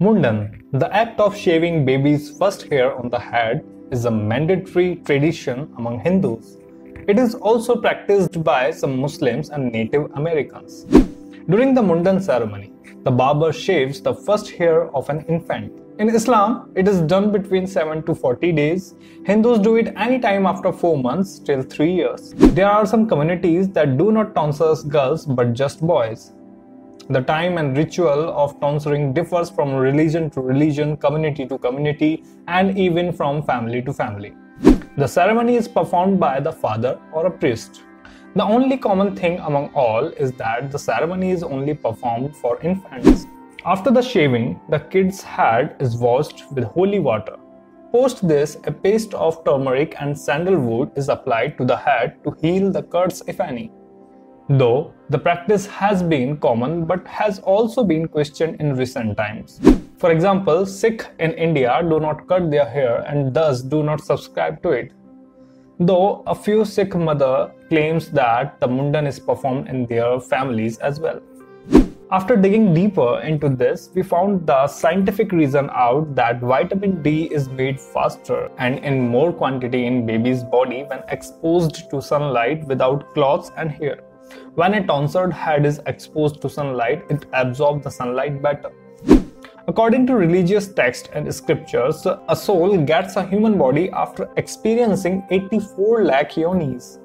Mundan, the act of shaving baby's first hair on the head, is a mandatory tradition among Hindus. It is also practiced by some Muslims and Native Americans. During the Mundan ceremony, the barber shaves the first hair of an infant. In Islam, it is done between 7 to 40 days. Hindus do it any time after 4 months till 3 years. There are some communities that do not tonsure girls but just boys. The time and ritual of tonsuring differs from religion to religion, community to community, and even from family to family. The ceremony is performed by the father or a priest. The only common thing among all is that the ceremony is only performed for infants. After the shaving, the kid's head is washed with holy water. Post this, a paste of turmeric and sandalwood is applied to the head to heal the curse, if any. Though the practice has been common but has also been questioned in recent times. For example, Sikhs in India do not cut their hair and thus do not subscribe to it. Though a few Sikh mothers claim that the Mundan is performed in their families as well. After digging deeper into this, we found the scientific reason out that vitamin D is made faster and in more quantity in baby's body when exposed to sunlight without clothes and hair. When a tonsured head is exposed to sunlight, it absorbs the sunlight better. According to religious texts and scriptures, a soul gets a human body after experiencing 84 lakh yonis.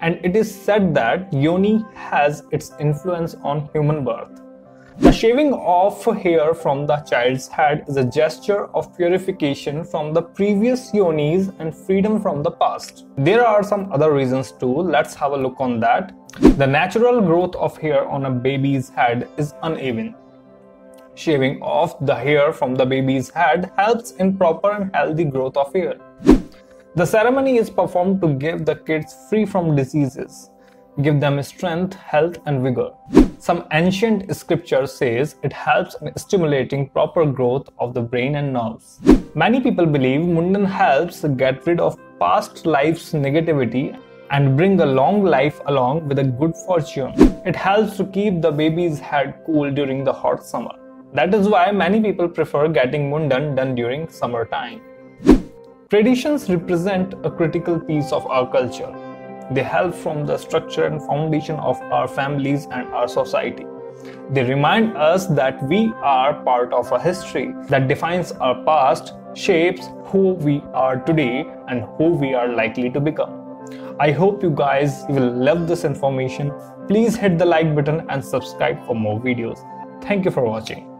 And it is said that yoni has its influence on human birth. The shaving of hair from the child's head is a gesture of purification from the previous yonis and freedom from the past. There are some other reasons too, let's have a look on that. The natural growth of hair on a baby's head is uneven. Shaving off the hair from the baby's head helps in proper and healthy growth of hair. The ceremony is performed to give the kids free from diseases, give them strength, health and vigor. Some ancient scripture says it helps in stimulating proper growth of the brain and nerves. Many people believe Mundan helps get rid of past life's negativity and bring a long life along with a good fortune. It helps to keep the baby's head cool during the hot summer. That is why many people prefer getting Mundan done during summertime. Traditions represent a critical piece of our culture. They help form the structure and foundation of our families and our society. They remind us that we are part of a history that defines our past, shapes who we are today and who we are likely to become. I hope you guys will love this information. Please hit the like button and subscribe for more videos. Thank you for watching.